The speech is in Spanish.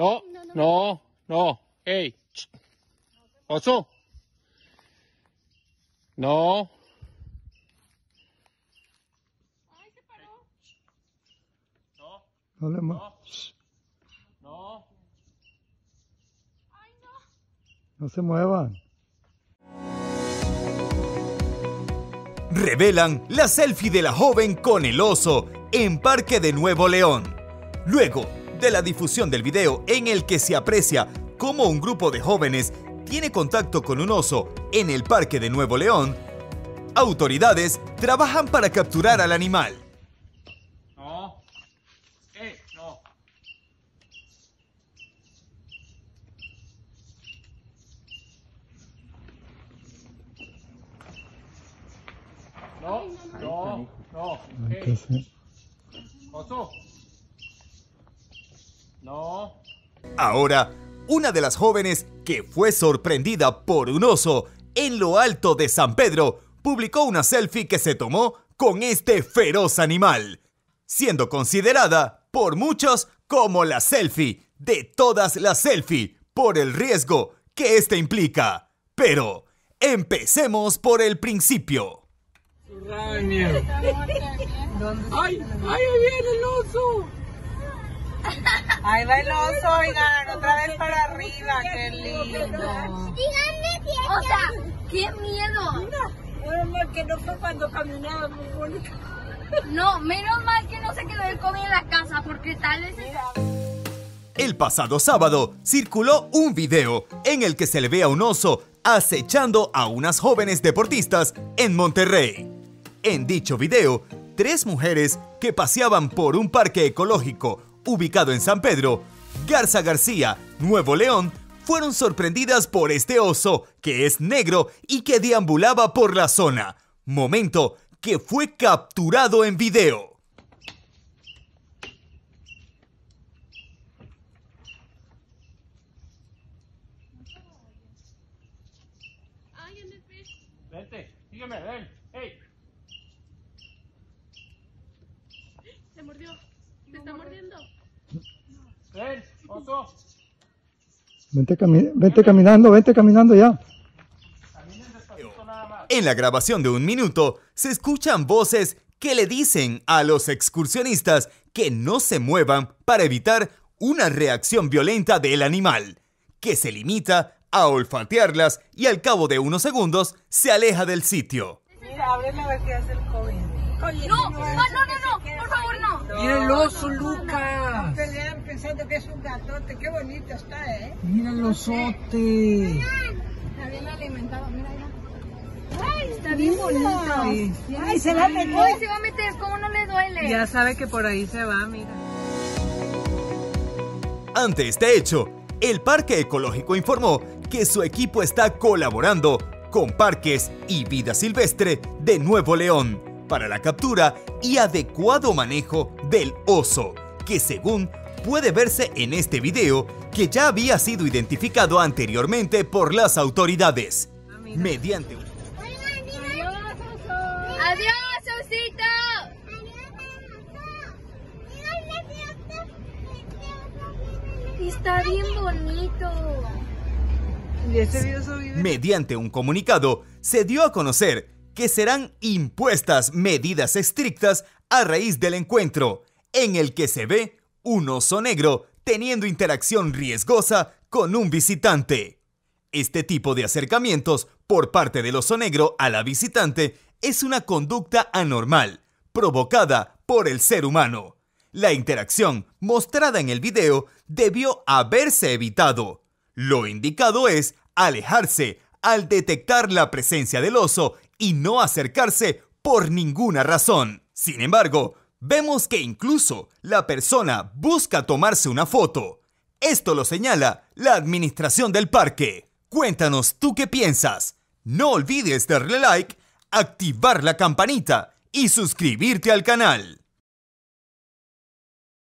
No, no, no. Ey. Oso. No. Ay, se paró. No. No le muevas. No. Ay, no. No se muevan. Revelan la selfie de la joven con el oso en Parque de Nuevo León. Luego de la difusión del video en el que se aprecia cómo un grupo de jóvenes tiene contacto con un oso en el Parque de Nuevo León, autoridades trabajan para capturar al animal. No. No. No, no, no. Oso. No. Ahora, una de las jóvenes que fue sorprendida por un oso en lo alto de San Pedro publicó una selfie que se tomó con este feroz animal, siendo considerada por muchos como la selfie de todas las selfies por el riesgo que este implica. Pero empecemos por el principio. ¡Ay, ahí viene el oso! ¡Ahí va el oso, oigan! Otra vez para arriba, qué lindo. Díganme si hay... O sea, qué miedo. Bueno, que no fue cuando caminaba muy bonito. No, menos mal que no se quedó el comer en la casa, porque tal vez... El pasado sábado circuló un video en el que se le ve a un oso acechando a unas jóvenes deportistas en Monterrey. En dicho video, tres mujeres que paseaban por un parque ecológico ubicado en San Pedro, Garza García, Nuevo León, fueron sorprendidas por este oso que es negro y que deambulaba por la zona, momento que fue capturado en video. Vente, sígueme, ven. Se mordió, se está mordiendo. Ven, oso. Vente caminando ya. En la grabación de un minuto se escuchan voces que le dicen a los excursionistas que no se muevan para evitar una reacción violenta del animal, que se limita a olfatearlas y al cabo de unos segundos se aleja del sitio. Mira, ábreme a ver qué hace el COVID. No, por favor, no. Mira el oso, Lucas. No pelean pensando que es un gatote, qué bonito está, ¿eh? Mira el osote. Está bien alimentado, mira ya. Ay, está bien bonito. Ay, se va a meter. Ay, se va a meter, ¿cómo no le duele? Ya sabe que por ahí se va, mira. Ante este hecho, el Parque Ecológico informó que su equipo está colaborando con Parques y Vida Silvestre de Nuevo León para la captura y adecuado manejo del oso, que según puede verse en este video, que ya había sido identificado anteriormente por las autoridades. Mediante... ¡Adiós, osito! Está bien bonito. Mediante un comunicado, se dio a conocer que serán impuestas medidas estrictas a raíz del encuentro, en el que se ve un oso negro teniendo interacción riesgosa con un visitante. Este tipo de acercamientos por parte del oso negro a la visitante es una conducta anormal, provocada por el ser humano. La interacción mostrada en el video debió haberse evitado. Lo indicado es alejarse al detectar la presencia del oso y no acercarse por ninguna razón. Sin embargo, vemos que incluso la persona busca tomarse una foto. Esto lo señala la administración del parque. Cuéntanos tú qué piensas. No olvides darle like, activar la campanita y suscribirte al canal.